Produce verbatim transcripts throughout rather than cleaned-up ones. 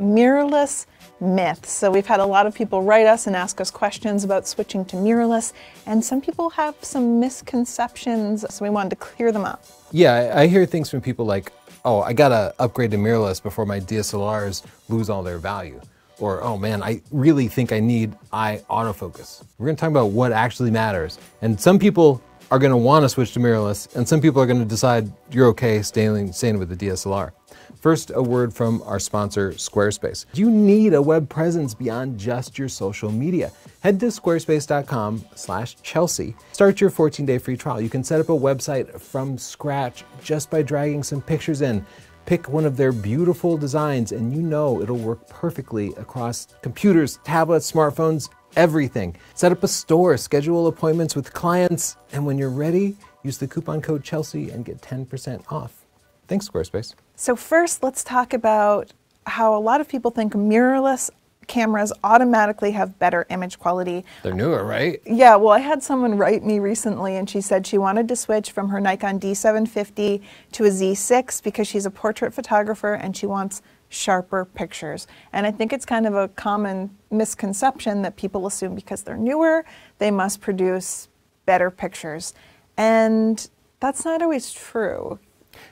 mirrorless myth. So we've had a lot of people write us and ask us questions about switching to mirrorless, and some people have some misconceptions, so we wanted to clear them up. Yeah, I hear things from people like, oh, I gotta upgrade to mirrorless before my D S L Rs lose all their value. Or, oh man, I really think I need eye autofocus. We're gonna talk about what actually matters. And some people are gonna wanna switch to mirrorless, and some people are gonna decide you're okay staying, staying with the D S L R. First, a word from our sponsor, Squarespace. You need a web presence beyond just your social media. Head to squarespace dot com slash Chelsea. Start your fourteen day free trial. You can set up a website from scratch just by dragging some pictures in. Pick one of their beautiful designs, and you know it'll work perfectly across computers, tablets, smartphones, everything. Set up a store, schedule appointments with clients, and when you're ready, use the coupon code Chelsea and get ten percent off. Thanks, Squarespace. So first, let's talk about how a lot of people think mirrorless cameras automatically have better image quality. They're newer, right? Yeah, well, I had someone write me recently, and she said she wanted to switch from her Nikon D seven fifty to a Z six because she's a portrait photographer and she wants sharper pictures. And I think it's kind of a common misconception that people assume because they're newer, they must produce better pictures. And that's not always true.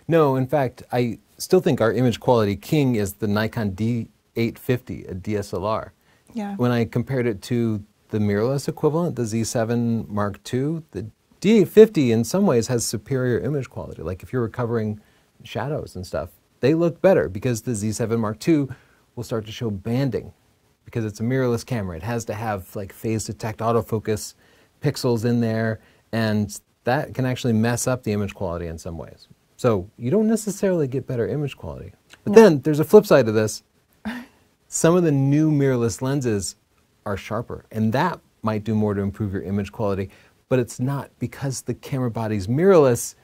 No, in fact, I still think our image quality king is the Nikon D eight fifty, a D S L R. Yeah. When I compared it to the mirrorless equivalent, the Z seven Mark two, the D eight fifty in some ways has superior image quality. Like if you're recovering shadows and stuff, they look better because the Z seven Mark two will start to show banding because it's a mirrorless camera. It has to have like phase detect autofocus pixels in there, and that can actually mess up the image quality in some ways. So you don't necessarily get better image quality. But no. Then there's a flip side to this. Some of the new mirrorless lenses are sharper, and that might do more to improve your image quality, but it's not because the camera body's mirrorless,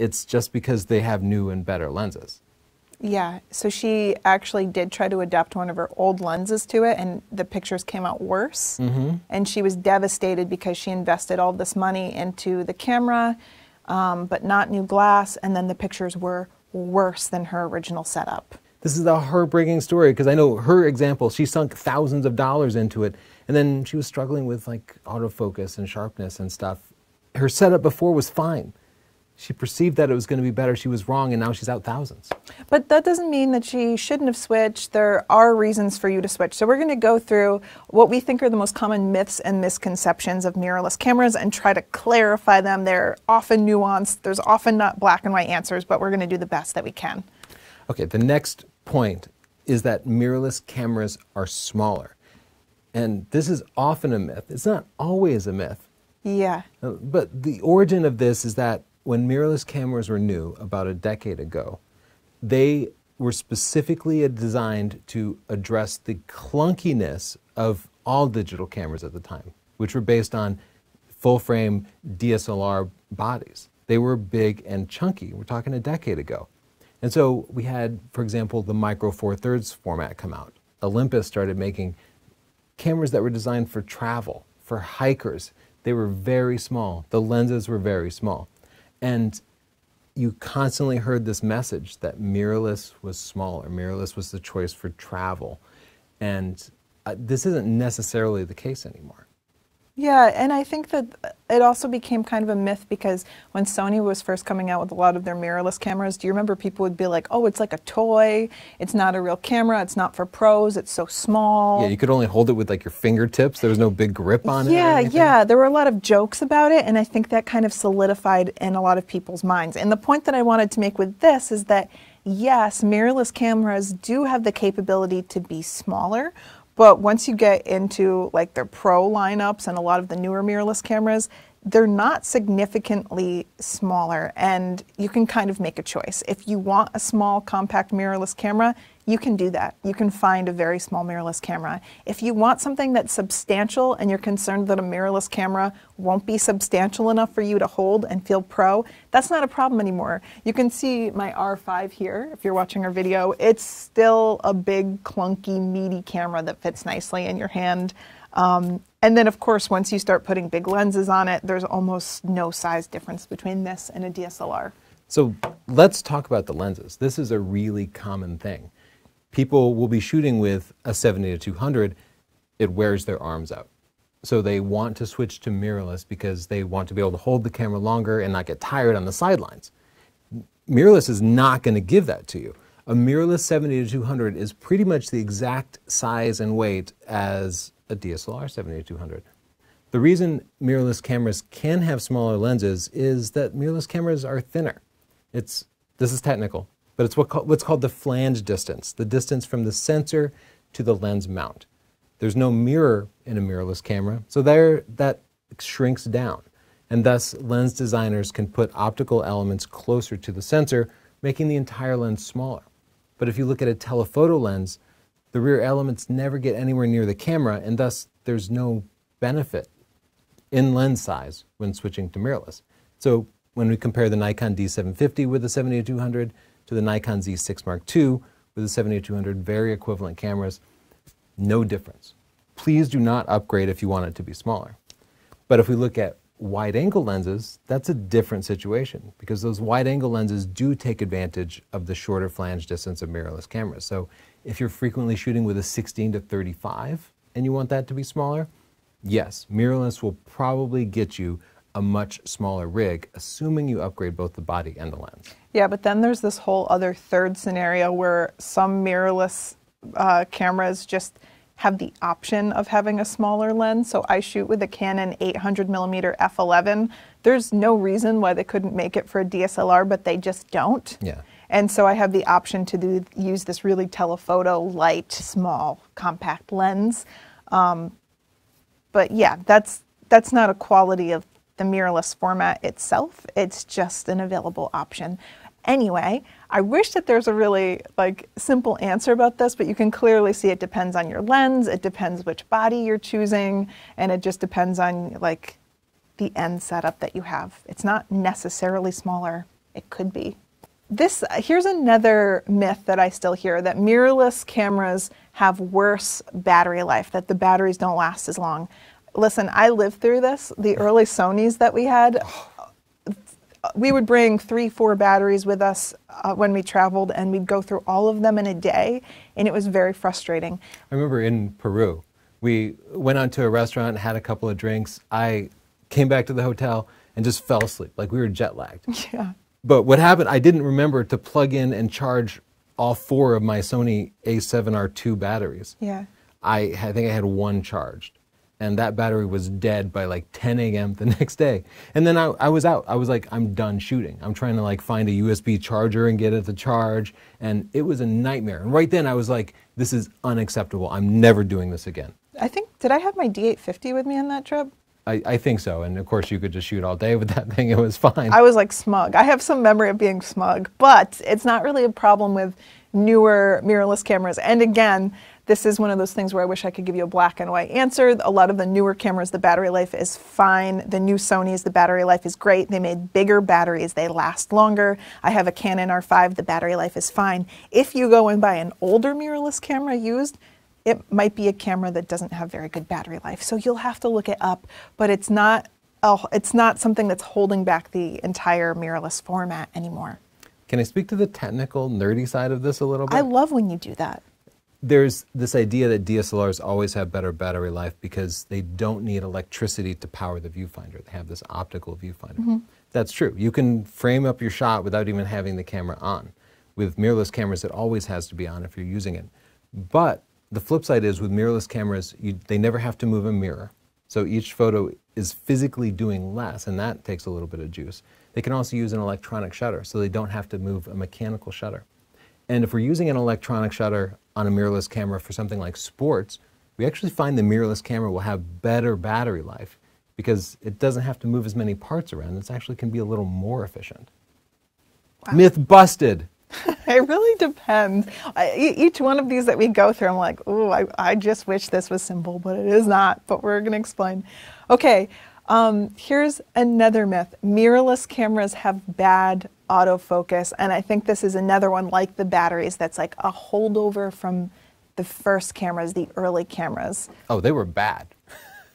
it's just because they have new and better lenses. Yeah, so she actually did try to adapt one of her old lenses to it, and the pictures came out worse, mm-hmm. and she was devastated because she invested all this money into the camera, um, but not new glass, and then the pictures were worse than her original setup. This is a heartbreaking story because I know her example, she sunk thousands of dollars into it, and then she was struggling with like autofocus and sharpness and stuff. Her setup before was fine. She perceived that it was going to be better. She was wrong, and now she's out thousands. But that doesn't mean that she shouldn't have switched. There are reasons for you to switch. So we're going to go through what we think are the most common myths and misconceptions of mirrorless cameras and try to clarify them. They're often nuanced. There's often not black and white answers, but we're going to do the best that we can. Okay, the next point is that mirrorless cameras are smaller. And this is often a myth. It's not always a myth. Yeah. But the origin of this is that when mirrorless cameras were new about a decade ago, they were specifically designed to address the clunkiness of all digital cameras at the time, which were based on full-frame D S L R bodies. They were big and chunky. We're talking a decade ago. And so we had, for example, the Micro Four Thirds format come out. Olympus started making cameras that were designed for travel, for hikers. They were very small. The lenses were very small. And you constantly heard this message that mirrorless was smaller. Mirrorless was the choice for travel. And uh, this isn't necessarily the case anymore. Yeah, and I think that it also became kind of a myth because when Sony was first coming out with a lot of their mirrorless cameras, do you remember people would be like, oh, it's like a toy, it's not a real camera, it's not for pros, it's so small. Yeah, you could only hold it with like your fingertips, there was no big grip on it. Yeah, yeah, there were a lot of jokes about it, and I think that kind of solidified in a lot of people's minds. And the point that I wanted to make with this is that, yes, mirrorless cameras do have the capability to be smaller, but once you get into like their pro lineups and a lot of the newer mirrorless cameras, they're not significantly smaller, and you can kind of make a choice. If you want a small compact mirrorless camera, you can do that. You can find a very small mirrorless camera. If you want something that's substantial and you're concerned that a mirrorless camera won't be substantial enough for you to hold and feel pro, that's not a problem anymore. You can see my R five here, if you're watching our video. It's still a big, clunky, meaty camera that fits nicely in your hand. Um, and then, of course, once you start putting big lenses on it, there's almost no size difference between this and a D S L R. So let's talk about the lenses. This is a really common thing. people will be shooting with a seventy to two hundred, it wears their arms out. So they want to switch to mirrorless because they want to be able to hold the camera longer and not get tired on the sidelines. Mirrorless is not going to give that to you. A mirrorless seventy to two hundred is pretty much the exact size and weight as a D S L R seventy to two hundred. The reason mirrorless cameras can have smaller lenses is that mirrorless cameras are thinner. It's, this is technical, but it's what, what's called the flange distance, the distance from the sensor to the lens mount. There's no mirror in a mirrorless camera, so there that shrinks down. And thus, lens designers can put optical elements closer to the sensor, making the entire lens smaller. But if you look at a telephoto lens, the rear elements never get anywhere near the camera, and thus there's no benefit in lens size when switching to mirrorless. So when we compare the Nikon D seven fifty with the seventy to two hundred to the Nikon Z six Mark two with the seventy to two hundred, very equivalent cameras, no difference. Please do not upgrade if you want it to be smaller. But if we look at wide-angle lenses, that's a different situation because those wide-angle lenses do take advantage of the shorter flange distance of mirrorless cameras. So if you're frequently shooting with a sixteen to thirty-five and you want that to be smaller, yes, mirrorless will probably get you a much smaller rig, assuming you upgrade both the body and the lens. Yeah, but then there's this whole other third scenario where some mirrorless Uh, cameras just have the option of having a smaller lens. So I shoot with a Canon eight hundred millimeter f eleven. There's no reason why they couldn't make it for a D S L R, but they just don't. Yeah. And so I have the option to do, use this really telephoto light, small, compact lens. Um, but yeah, that's that's not a quality of the mirrorless format itself. It's just an available option. Anyway, I wish that there's a really like simple answer about this, but you can clearly see it depends on your lens, it depends which body you're choosing, and it just depends on like the end setup that you have. It's not necessarily smaller, it could be. This, here's another myth that I still hear, that mirrorless cameras have worse battery life, that the batteries don't last as long. Listen, I lived through this. The early Sonys that we had, we would bring three, four batteries with us uh, when we traveled, and we'd go through all of them in a day, and it was very frustrating. I remember in Peru, we went out to a restaurant, had a couple of drinks. I came back to the hotel and just fell asleep, like we were jet lagged. Yeah. But what happened, I didn't remember to plug in and charge all four of my Sony A seven R two batteries. Yeah. I, I think I had one charged. And that battery was dead by like ten A M the next day. And then I, I was out. I was like, I'm done shooting. I'm trying to like find a U S B charger and get it to charge. And it was a nightmare. And right then I was like, this is unacceptable. I'm never doing this again. I think, did I have my D eight fifty with me on that trip? I, I think so. And of course you could just shoot all day with that thing. It was fine. I was like smug. I have some memory of being smug, but it's not really a problem with newer mirrorless cameras. And again, this is one of those things where I wish I could give you a black and white answer. A lot of the newer cameras, the battery life is fine. The new Sonys, the battery life is great. They made bigger batteries. They last longer. I have a Canon R five. The battery life is fine. If you go and buy an older mirrorless camera used, it might be a camera that doesn't have very good battery life. So you'll have to look it up, but it's not, oh, it's not something that's holding back the entire mirrorless format anymore. Can I speak to the technical, nerdy side of this a little bit? I love when you do that. There's this idea that D S L Rs always have better battery life because they don't need electricity to power the viewfinder. They have this optical viewfinder. Mm-hmm. That's true. You can frame up your shot without even having the camera on. With mirrorless cameras, it always has to be on if you're using it. But the flip side is with mirrorless cameras, you, they never have to move a mirror. So each photo is physically doing less, and that takes a little bit of juice. They can also use an electronic shutter, so they don't have to move a mechanical shutter. And if we're using an electronic shutter on a mirrorless camera for something like sports, we actually find the mirrorless camera will have better battery life because it doesn't have to move as many parts around. It actually can be a little more efficient. Wow. Myth busted. It really depends. I, each one of these that we go through, I'm like, oh, I, I just wish this was simple, but it is not, but we're going to explain. Okay, um, here's another myth. Mirrorless cameras have bad autofocus, and I think this is another one like the batteries that's like a holdover from the first cameras, the early cameras. Oh, they were bad.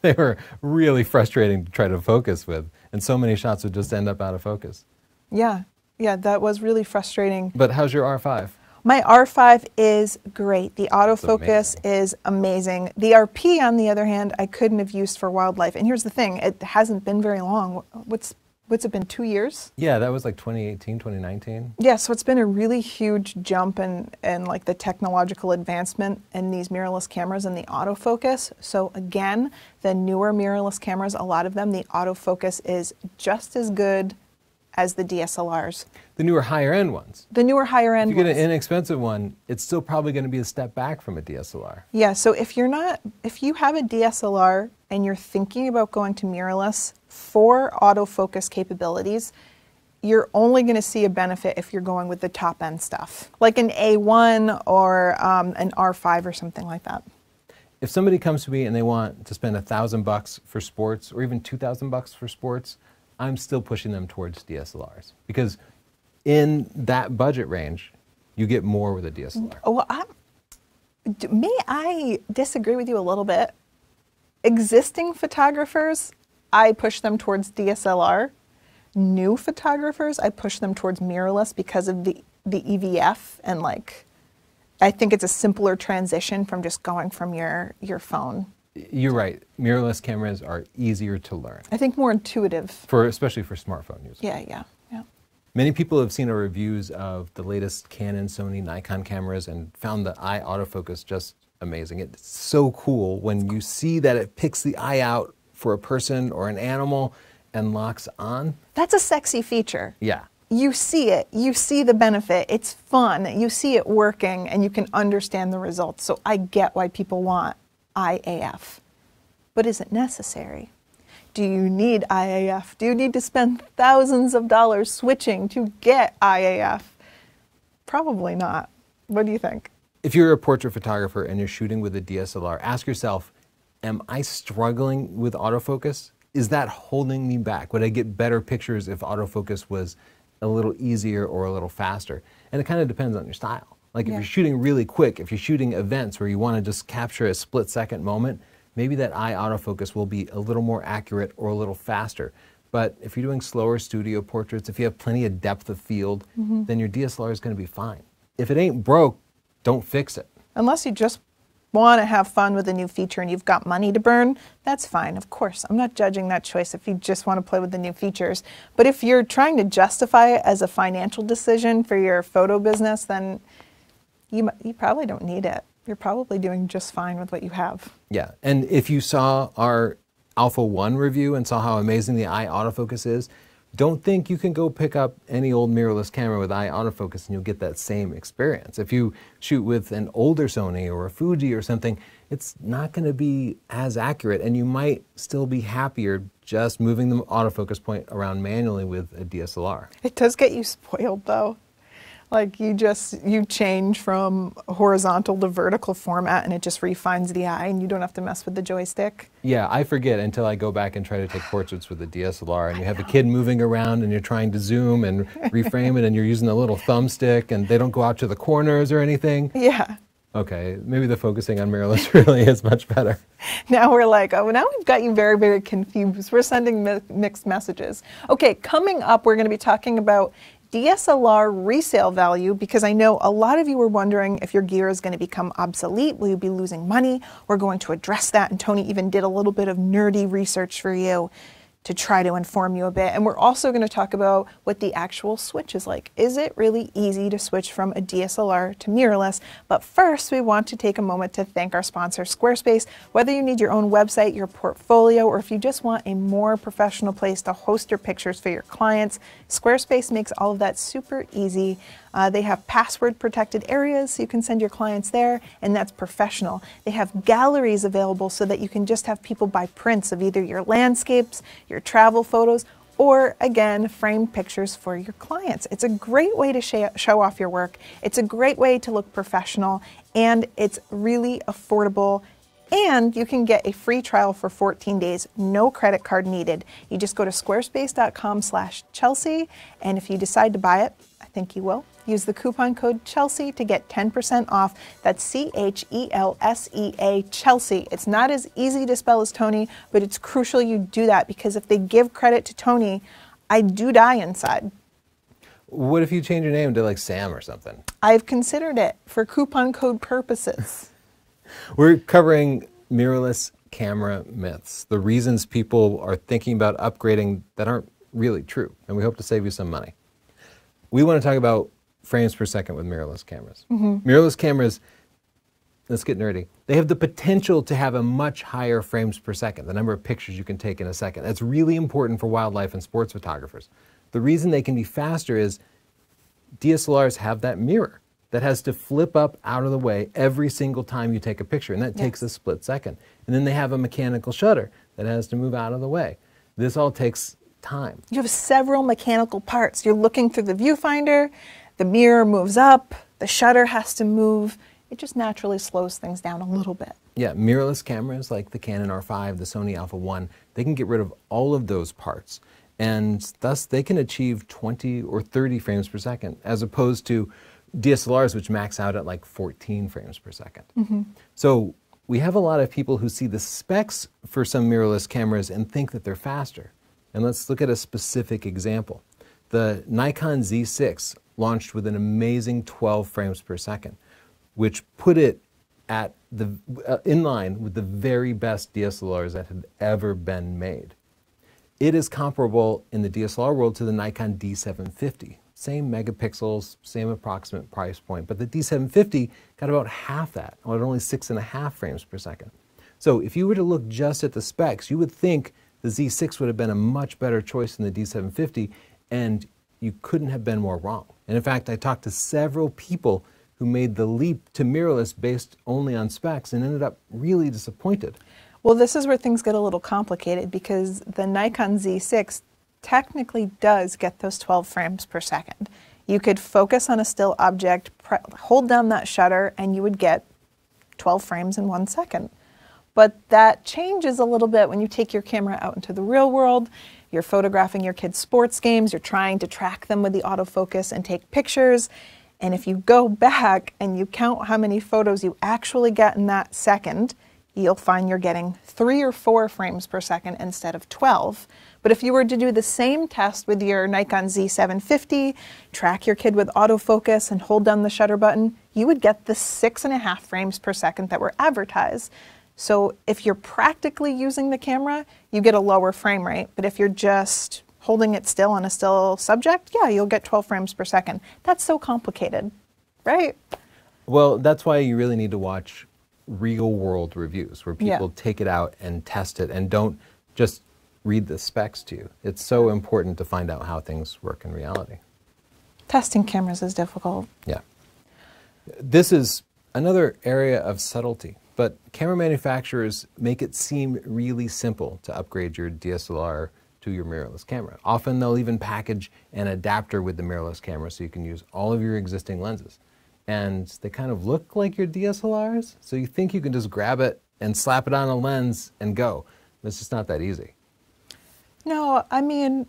They were really frustrating to try to focus with, and so many shots would just end up out of focus. Yeah, yeah, that was really frustrating. But how's your R five? My R five is great. The autofocus is amazing. The R P, on the other hand, I couldn't have used for wildlife. And here's the thing, it hasn't been very long. What's What's it been, two years? Yeah, that was like twenty eighteen, twenty nineteen. Yeah, so it's been a really huge jump in, in like the technological advancement in these mirrorless cameras and the autofocus. So again, the newer mirrorless cameras, a lot of them, the autofocus is just as good as the D S L Rs. The newer higher end ones. The newer higher end ones. If you get an inexpensive one, it's still probably gonna be a step back from a D S L R. Yeah, so if you're not, if you have a D S L R and you're thinking about going to mirrorless, for autofocus capabilities, you're only going to see a benefit if you're going with the top end stuff, like an A one or um, an R five or something like that. If somebody comes to me and they want to spend a thousand bucks for sports, or even two thousand bucks for sports, I'm still pushing them towards D S L Rs because in that budget range, you get more with a D S L R. Well, I'm, may I disagree with you a little bit? Existing photographers, I push them towards D S L R. New photographers, I push them towards mirrorless because of the, the E V F, and like, I think it's a simpler transition from just going from your, your phone. You're right, mirrorless cameras are easier to learn. I think more intuitive. For, especially for smartphone users. Yeah, yeah, yeah. Many people have seen our reviews of the latest Canon, Sony, Nikon cameras and found the eye autofocus just amazing. It's so cool when you see that it picks the eye out for a person or an animal and locks on. That's a sexy feature. Yeah. You see it, you see the benefit, it's fun, you see it working, and you can understand the results. So I get why people want I A F. But is it necessary? Do you need I A F? Do you need to spend thousands of dollars switching to get I A F? Probably not. What do you think? If you're a portrait photographer and you're shooting with a D S L R, ask yourself, am I struggling with autofocus? Is that holding me back? Would I get better pictures if autofocus was a little easier or a little faster? And it kind of depends on your style. Like yeah. If you're shooting really quick, if you're shooting events where you want to just capture a split second moment, maybe that eye autofocus will be a little more accurate or a little faster. But if you're doing slower studio portraits, if you have plenty of depth of field, mm-hmm. then your D S L R is going to be fine. If it ain't broke, don't fix it. Unless you just want to have fun with a new feature and you've got money to burn, that's fine, of course. I'm not judging that choice if you just want to play with the new features. But if you're trying to justify it as a financial decision for your photo business, then you, you probably don't need it. You're probably doing just fine with what you have. Yeah, and if you saw our Alpha one review and saw how amazing the eye autofocus is, don't think you can go pick up any old mirrorless camera with eye autofocus and you'll get that same experience. If you shoot with an older Sony or a Fuji or something, it's not going to be as accurate and you might still be happier just moving the autofocus point around manually with a D S L R. It does get you spoiled though. Like you just, you change from horizontal to vertical format and it just refines the eye and you don't have to mess with the joystick. Yeah, I forget until I go back and try to take portraits with the D S L R and you have a kid moving around and you're trying to zoom and reframe it and you're using a little thumbstick and they don't go out to the corners or anything. Yeah. Okay, maybe the focusing on mirrorless really is much better. Now we're like, oh, now we've got you very, very confused. We're sending mi- mixed messages. Okay, coming up, we're gonna be talking about D S L R resale value, because I know a lot of you were wondering if your gear is going to become obsolete, will you be losing money? We're going to address that, and Tony even did a little bit of nerdy research for you to try to inform you a bit. And we're also going to talk about what the actual switch is like. Is it really easy to switch from a D S L R to mirrorless? But first, we want to take a moment to thank our sponsor, Squarespace. Whether you need your own website, your portfolio, or if you just want a more professional place to host your pictures for your clients, Squarespace makes all of that super easy. Uh, they have password-protected areas, so you can send your clients there, and that's professional. They have galleries available so that you can just have people buy prints of either your landscapes, your travel photos, or again, framed pictures for your clients. It's a great way to sh- show off your work. It's a great way to look professional, and it's really affordable. And you can get a free trial for fourteen days, no credit card needed. You just go to squarespace.com slash Chelsea, and if you decide to buy it, I think you will, use the coupon code Chelsea to get ten percent off. That's C H E L S E A, Chelsea. It's not as easy to spell as Tony, but it's crucial you do that because if they give credit to Tony, I do die inside. What if you change your name to like Sam or something? I've considered it for coupon code purposes. We're covering mirrorless camera myths, the reasons people are thinking about upgrading that aren't really true, and we hope to save you some money. We want to talk about frames per second with mirrorless cameras. Mm-hmm. Mirrorless cameras, let's get nerdy, they have the potential to have a much higher frames per second, the number of pictures you can take in a second. That's really important for wildlife and sports photographers. The reason they can be faster is D S L Rs have that mirror that has to flip up out of the way every single time you take a picture, and that yes. takes a split second. And then they have a mechanical shutter that has to move out of the way. This all takes time. You have several mechanical parts. You're looking through the viewfinder, the mirror moves up, the shutter has to move. It just naturally slows things down a little bit. Yeah, mirrorless cameras like the Canon R five, the Sony Alpha one, they can get rid of all of those parts. And thus they can achieve twenty or thirty frames per second, as opposed to D S L Rs, which max out at like fourteen frames per second. Mm-hmm. So we have a lot of people who see the specs for some mirrorless cameras and think that they're faster. And let's look at a specific example. The Nikon Z six launched with an amazing twelve frames per second, which put it at the, uh, in line with the very best D S L Rs that have ever been made. It is comparable in the D S L R world to the Nikon D seven fifty. Same megapixels, same approximate price point, but the D seven fifty got about half that, at only six and a half frames per second. So if you were to look just at the specs, you would think the Z six would have been a much better choice than the D seven fifty, and you couldn't have been more wrong. And in fact, I talked to several people who made the leap to mirrorless based only on specs and ended up really disappointed. Well, this is where things get a little complicated, because the Nikon Z six technically does get those twelve frames per second. You could focus on a still object, hold down that shutter, and you would get twelve frames in one second. But that changes a little bit when you take your camera out into the real world. You're photographing your kids' sports games, you're trying to track them with the autofocus and take pictures. And if you go back and you count how many photos you actually get in that second, you'll find you're getting three or four frames per second instead of twelve. But if you were to do the same test with your Nikon Z seven fifty, track your kid with autofocus and hold down the shutter button, you would get the six and a half frames per second that were advertised. So if you're practically using the camera, you get a lower frame rate. But if you're just holding it still on a still subject, yeah, you'll get twelve frames per second. That's so complicated, right? Well, that's why you really need to watch real world reviews where people yeah. take it out and test it and don't just read the specs to you. It's so important to find out how things work in reality. Testing cameras is difficult. Yeah. This is another area of subtlety, but camera manufacturers make it seem really simple to upgrade your D S L R to your mirrorless camera. Often they'll even package an adapter with the mirrorless camera so you can use all of your existing lenses. And they kind of look like your D S L Rs, so you think you can just grab it and slap it on a lens and go. But it's just not that easy. No, I mean,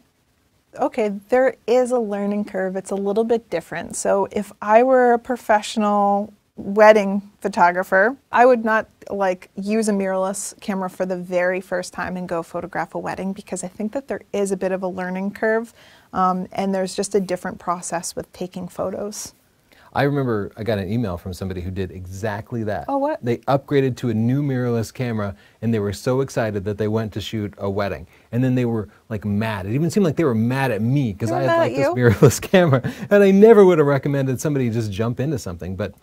okay, there is a learning curve. It's a little bit different. So if I were a professional wedding photographer, I would not like use a mirrorless camera for the very first time and go photograph a wedding, because I think that there is a bit of a learning curve, um, and there's just a different process with taking photos. I remember I got an email from somebody who did exactly that. Oh, what? They upgraded to a new mirrorless camera, and they were so excited that they went to shoot a wedding. And then they were like mad. It even seemed like they were mad at me because I had like this mirrorless camera. And I never would have recommended somebody just jump into something. But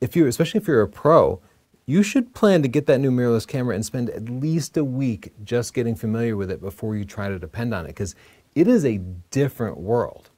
if you, especially if you're a pro, you should plan to get that new mirrorless camera and spend at least a week just getting familiar with it before you try to depend on it, because it is a different world.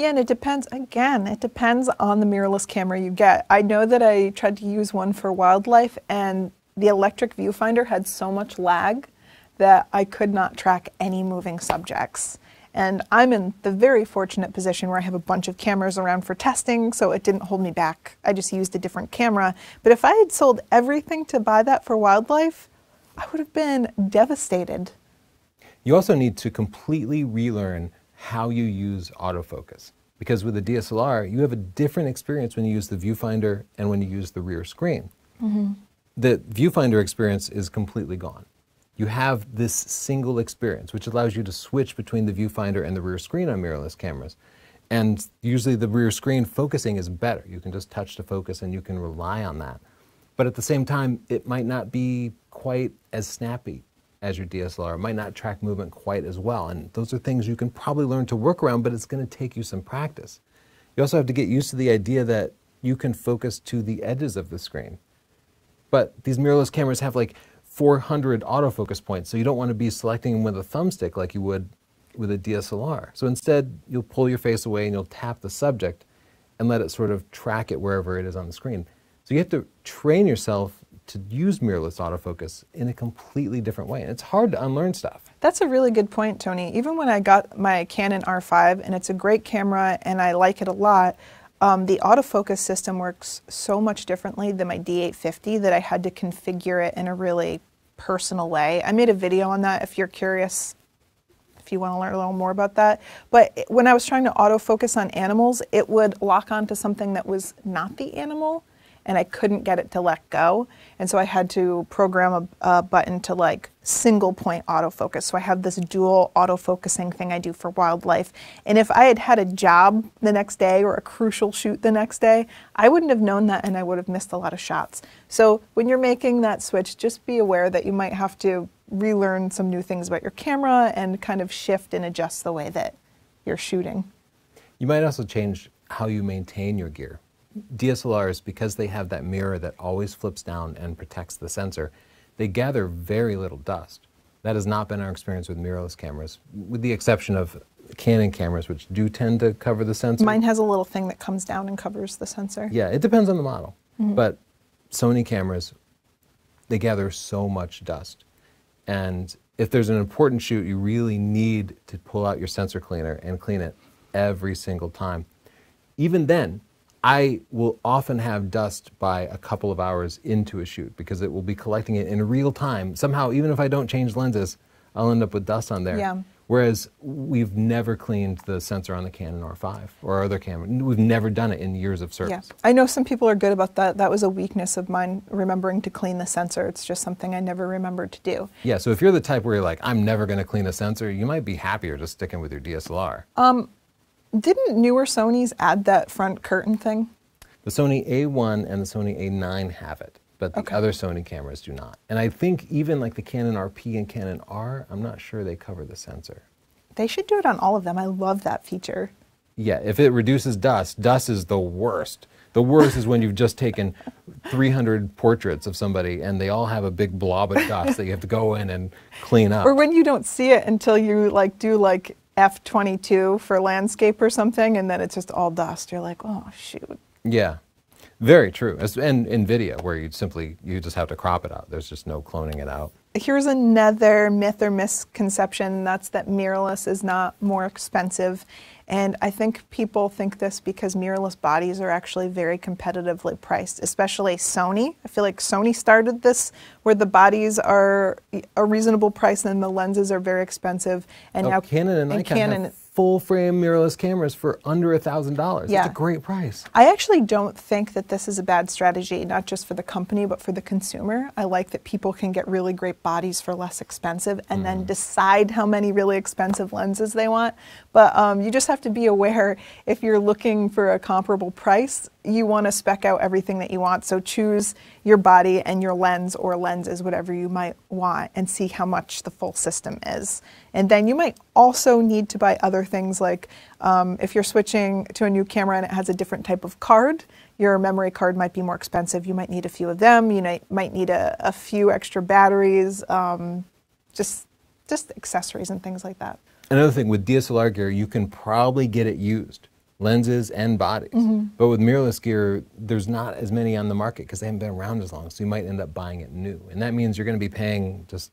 Yeah, and it depends, again, it depends on the mirrorless camera you get. I know that I tried to use one for wildlife, and the electric viewfinder had so much lag that I could not track any moving subjects. And I'm in the very fortunate position where I have a bunch of cameras around for testing, so it didn't hold me back. I just used a different camera. But if I had sold everything to buy that for wildlife, I would have been devastated. You also need to completely relearn how you use autofocus. Because with a D S L R, you have a different experience when you use the viewfinder and when you use the rear screen. Mm-hmm. The viewfinder experience is completely gone. You have this single experience, which allows you to switch between the viewfinder and the rear screen on mirrorless cameras. And usually the rear screen focusing is better. You can just touch to focus and you can rely on that. But at the same time, it might not be quite as snappy as your D S L R. It might not track movement quite as well. And those are things you can probably learn to work around, but it's going to take you some practice. You also have to get used to the idea that you can focus to the edges of the screen. But these mirrorless cameras have like four hundred autofocus points, so you don't want to be selecting them with a thumbstick like you would with a D S L R. So instead, you'll pull your face away and you'll tap the subject and let it sort of track it wherever it is on the screen. So you have to train yourself to use mirrorless autofocus in a completely different way. And it's hard to unlearn stuff. That's a really good point, Tony. Even when I got my Canon R five, and it's a great camera and I like it a lot, um, the autofocus system works so much differently than my D eight fifty that I had to configure it in a really personal way. I made a video on that if you're curious, if you want to learn a little more about that. But when I was trying to autofocus on animals, it would lock onto something that was not the animal, and I couldn't get it to let go. And so I had to program a, a button to like single point autofocus. So I have this dual autofocusing thing I do for wildlife. And if I had had a job the next day or a crucial shoot the next day, I wouldn't have known that and I would have missed a lot of shots. So when you're making that switch, just be aware that you might have to relearn some new things about your camera and kind of shift and adjust the way that you're shooting. You might also change how you maintain your gear. D S L Rs, because they have that mirror that always flips down and protects the sensor, they gather very little dust. That has not been our experience with mirrorless cameras, with the exception of Canon cameras, which do tend to cover the sensor. Mine has a little thing that comes down and covers the sensor. Yeah, it depends on the model. Mm-hmm. But Sony cameras, they gather so much dust. And if there's an important shoot, you really need to pull out your sensor cleaner and clean it every single time. Even then, I will often have dust by a couple of hours into a shoot because it will be collecting it in real time. Somehow, even if I don't change lenses, I'll end up with dust on there. Yeah. Whereas we've never cleaned the sensor on the Canon R five or our other camera. We've never done it in years of service. Yeah. I know some people are good about that. That was a weakness of mine, remembering to clean the sensor. It's just something I never remembered to do. Yeah, so if you're the type where you're like, I'm never going to clean a sensor, you might be happier just sticking with your D S L R. Um, didn't newer Sonys add that front curtain thing? The Sony A one and the Sony A nine have it, but the okay. other Sony cameras do not. And I think even like the Canon R P and Canon R, I'm not sure they cover the sensor. They should do it on all of them. I love that feature. Yeah, if it reduces dust, dust is the worst. The worst is when you've just taken three hundred portraits of somebody and they all have a big blob of dust that you have to go in and clean up. Or when you don't see it until you like do like F twenty-two for landscape or something, and then it's just all dust. You're like, oh, shoot. Yeah. Very true. And in video, where you simply, you just have to crop it out. There's just no cloning it out. Here's another myth or misconception. That's that mirrorless is not more expensive. And I think people think this because mirrorless bodies are actually very competitively priced, especially Sony. I feel like Sony started this where the bodies are a reasonable price and the lenses are very expensive. And oh, now Canon and, and Nikon Canon have full-frame mirrorless cameras for under a thousand dollars. Yeah. That's a great price. I actually don't think that this is a bad strategy, not just for the company, but for the consumer. I like that people can get really great bodies for less expensive and mm. then decide how many really expensive lenses they want. But um, you just have to be aware if you're looking for a comparable price, you want to spec out everything that you want. So choose your body and your lens or lenses, whatever you might want, and see how much the full system is. And then you might also need to buy other things like um, if you're switching to a new camera and it has a different type of card, your memory card might be more expensive. You might need a few of them. You might need a, a few extra batteries, um, just, just accessories and things like that. Another thing with D S L R gear, you can probably get it used, lenses and bodies. Mm-hmm. But with mirrorless gear, there's not as many on the market because they haven't been around as long, so you might end up buying it new. And that means you're going to be paying just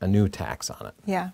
a new tax on it. Yeah.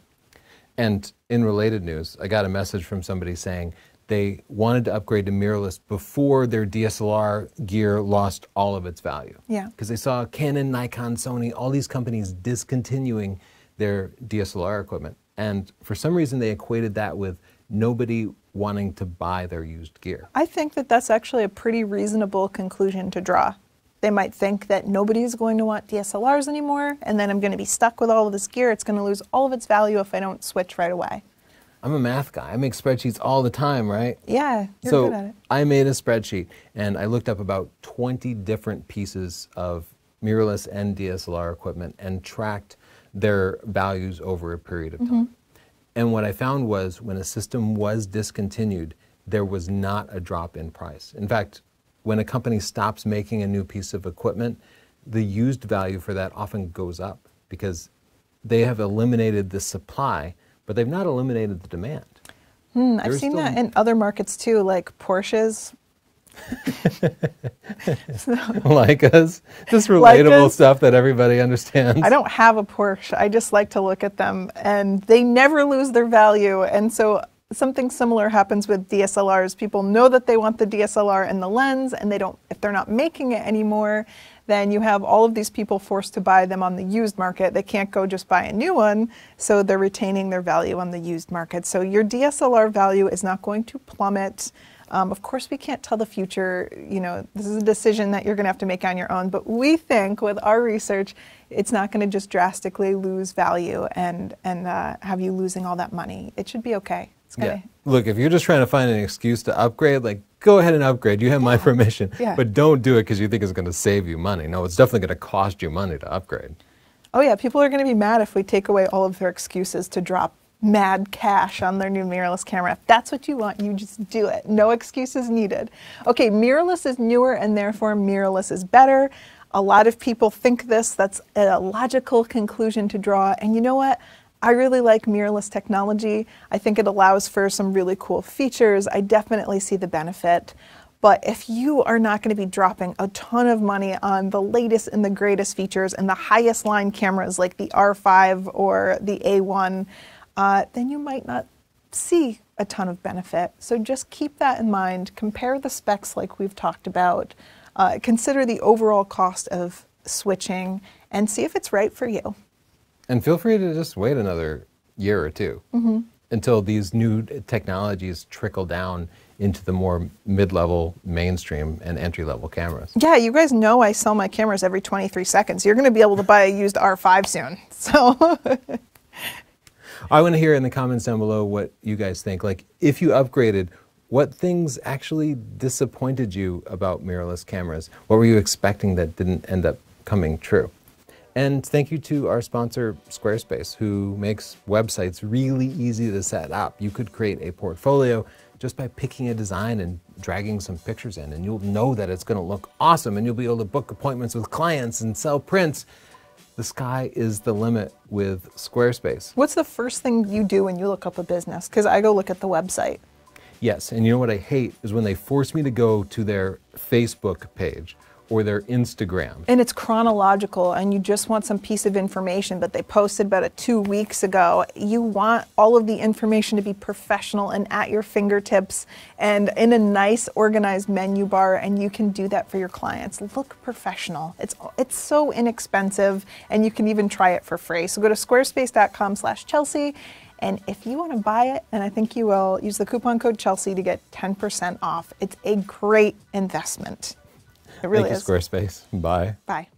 And in related news, I got a message from somebody saying they wanted to upgrade to mirrorless before their D S L R gear lost all of its value. Yeah. Because they saw Canon, Nikon, Sony, all these companies discontinuing their D S L R equipment. And for some reason, they equated that with nobody wanting to buy their used gear. I think that that's actually a pretty reasonable conclusion to draw. They might think that nobody's going to want D S L Rs anymore, and then I'm going to be stuck with all of this gear. It's going to lose all of its value if I don't switch right away. I'm a math guy. I make spreadsheets all the time, right? Yeah, you're so good at it. I made a spreadsheet, and I looked up about twenty different pieces of mirrorless and D S L R equipment and tracked their values over a period of time. Mm-hmm. And what I found was when a system was discontinued, there was not a drop in price. In fact, when a company stops making a new piece of equipment, the used value for that often goes up because they have eliminated the supply, but they've not eliminated the demand. Mm, I've seen that in other markets too, like Porsches. So, like us, just relatable like us. Stuff that everybody understands. I don't have a Porsche. I just like to look at them, and they never lose their value. And so something similar happens with D S L Rs. People know that they want the D S L R and the lens, and they don't. If they're not making it anymore, then you have all of these people forced to buy them on the used market. They can't go just buy a new one, so they're retaining their value on the used market. So your D S L R value is not going to plummet. Um, of course, we can't tell the future. You know, this is a decision that you're going to have to make on your own. But we think, with our research, it's not going to just drastically lose value and and uh, have you losing all that money. It should be okay. It's gonna... yeah. Look, if you're just trying to find an excuse to upgrade, like, go ahead and upgrade. You have yeah. my permission. Yeah. But don't do it because you think it's going to save you money. No, it's definitely going to cost you money to upgrade. Oh yeah, people are going to be mad if we take away all of their excuses to drop mad cash on their new mirrorless camera. If that's what you want, you just do it. No excuses needed. Okay, mirrorless is newer and therefore mirrorless is better. A lot of people think this. That's a logical conclusion to draw. And you know what? I really like mirrorless technology. I think it allows for some really cool features. I definitely see the benefit. But if you are not going to be dropping a ton of money on the latest and the greatest features and the highest line cameras like the R five or the A one, Uh, then you might not see a ton of benefit. So just keep that in mind. Compare the specs like we've talked about. Uh, consider the overall cost of switching and see if it's right for you. And feel free to just wait another year or two mm-hmm. until these new technologies trickle down into the more mid-level, mainstream, and entry-level cameras. Yeah, you guys know I sell my cameras every twenty-three seconds. You're going to be able to buy a used R five soon. So... I want to hear in the comments down below what you guys think. Like, if you upgraded, what things actually disappointed you about mirrorless cameras? What were you expecting that didn't end up coming true? And thank you to our sponsor, Squarespace, who makes websites really easy to set up. You could create a portfolio just by picking a design and dragging some pictures in, and you'll know that it's going to look awesome, and you'll be able to book appointments with clients and sell prints. The sky is the limit with Squarespace. What's the first thing you do when you look up a business? Because I go look at the website. Yes, and you know what I hate is when they force me to go to their Facebook page or their Instagram. And it's chronological, and you just want some piece of information, but they posted about it two weeks ago. You want all of the information to be professional and at your fingertips and in a nice, organized menu bar, and you can do that for your clients. Look professional. It's it's so inexpensive, and you can even try it for free. So go to squarespace dot com slash Chelsea, and if you want to buy it, and I think you will, use the coupon code Chelsea to get ten percent off. It's a great investment. It really Thank you, is. Squarespace. Bye. Bye.